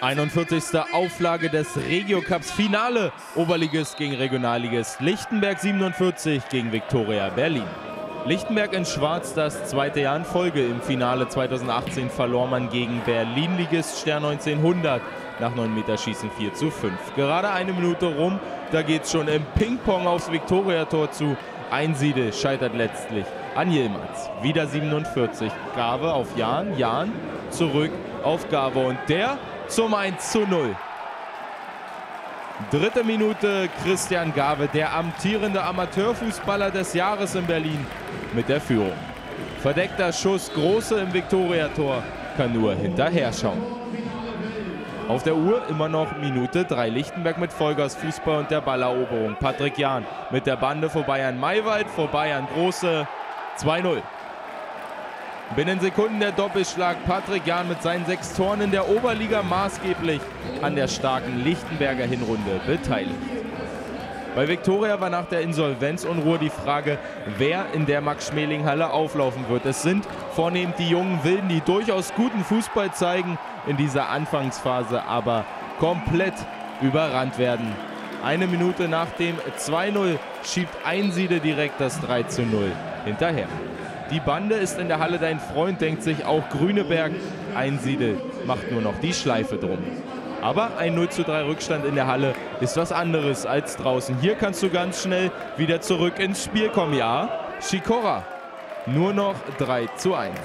41. Auflage des Regio-Cups, Finale Oberligist gegen Regionalligist, Lichtenberg 47 gegen Viktoria Berlin. Lichtenberg in Schwarz, das zweite Jahr in Folge. Im Finale 2018 verlor man gegen Berlin-Ligist Stern 1900 nach 9-Meter-Schießen 4:5. Gerade eine Minute rum, da geht es schon im Ping-Pong aufs Viktoria-Tor zu. Einsiedel scheitert letztlich an Yilmaz. Wieder 47, Gawe auf Jahn, Jahn zurück auf Gawe und der zum 1:0. Dritte Minute, Christian Gawe, der amtierende Amateurfußballer des Jahres in Berlin, mit der Führung. Verdeckter Schuss, Große im Viktoria-Tor, kann nur hinterher schauen. Auf der Uhr immer noch Minute 3. Lichtenberg mit Vollgas Fußball und der Balleroberung. Patrick Jahn mit der Bande vorbei an Maywald, vorbei an Große. 2:0. Binnen Sekunden der Doppelschlag. Patrick Jahn mit seinen 6 Toren in der Oberliga maßgeblich an der starken Lichtenberger Hinrunde beteiligt. Bei Viktoria war nach der Insolvenzunruhe die Frage, wer in der Max-Schmeling-Halle auflaufen wird. Es sind vornehmlich die jungen Wilden, die durchaus guten Fußball zeigen, in dieser Anfangsphase aber komplett überrannt werden. Eine Minute nach dem 2:0 schiebt Einsiedel direkt das 3:0 hinterher. Die Bande ist in der Halle, dein Freund, denkt sich auch Grüneberg. Einsiedel macht nur noch die Schleife drum. Aber ein 0:3 Rückstand in der Halle ist was anderes als draußen. Hier kannst du ganz schnell wieder zurück ins Spiel kommen. Ja, Schikora, nur noch 3:1.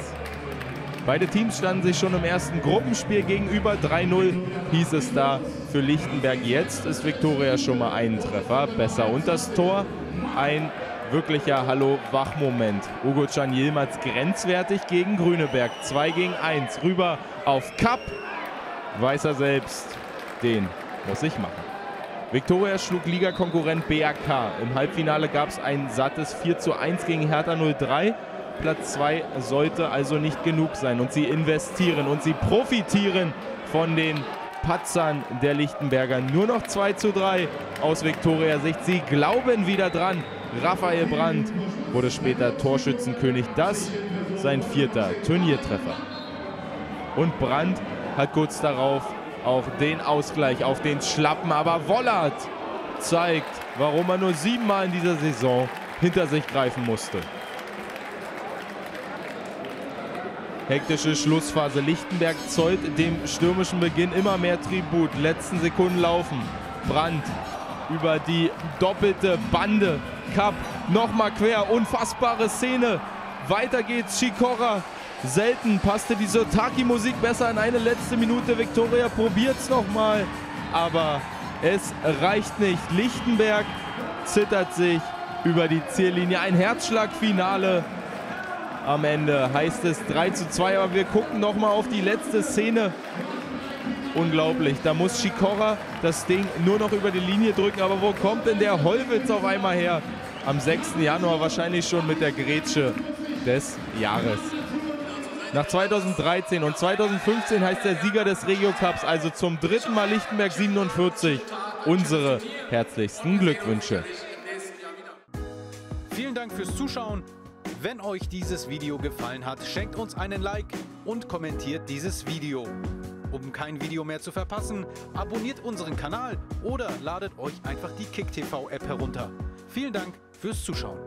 Beide Teams standen sich schon im ersten Gruppenspiel gegenüber. 3:0 hieß es da für Lichtenberg. Jetzt ist Viktoria schon mal einen Treffer besser. Und das Tor, ein wirklicher Hallo-Wach-Moment. Ugocan Yilmaz grenzwertig gegen Grüneberg. 2:1 rüber auf Kapp. Weiß er selbst, den muss ich machen. Viktoria schlug Ligakonkurrent BRK. Im Halbfinale gab es ein sattes 4:1 gegen Hertha 03. Platz 2 sollte also nicht genug sein. Und sie investieren und sie profitieren von den Patzern der Lichtenberger. Nur noch 2:3 aus Viktoria-Sicht. Sie glauben wieder dran. Raphael Brand wurde später Torschützenkönig. Das sein 4. Turniertreffer. Und Brand hat kurz darauf auch den Ausgleich auf den Schlappen. Aber Wollert zeigt, warum er nur 7-mal in dieser Saison hinter sich greifen musste. Hektische Schlussphase. Lichtenberg zollt dem stürmischen Beginn immer mehr Tribut. Letzten Sekunden laufen. Brand über die doppelte Bande. Kapp nochmal quer. Unfassbare Szene. Weiter geht's. Schikora. Selten passte die Sotaki-Musik besser an eine letzte Minute. Viktoria probiert's nochmal. Aber es reicht nicht. Lichtenberg zittert sich über die Ziellinie. Ein Herzschlagfinale. Am Ende heißt es 3:2. Aber wir gucken nochmal auf die letzte Szene. Unglaublich. Da muss Schikora das Ding nur noch über die Linie drücken. Aber wo kommt denn der Hollwitz auf einmal her? Am 6. Januar wahrscheinlich schon mit der Grätsche des Jahres. Nach 2013 und 2015 heißt der Sieger des Regio-Cups also zum 3. Mal Lichtenberg 47. Unsere herzlichsten Glückwünsche. Vielen Dank fürs Zuschauen. Wenn euch dieses Video gefallen hat, schenkt uns einen Like und kommentiert dieses Video. Um kein Video mehr zu verpassen, abonniert unseren Kanal oder ladet euch einfach die Kick-TV-App herunter. Vielen Dank fürs Zuschauen.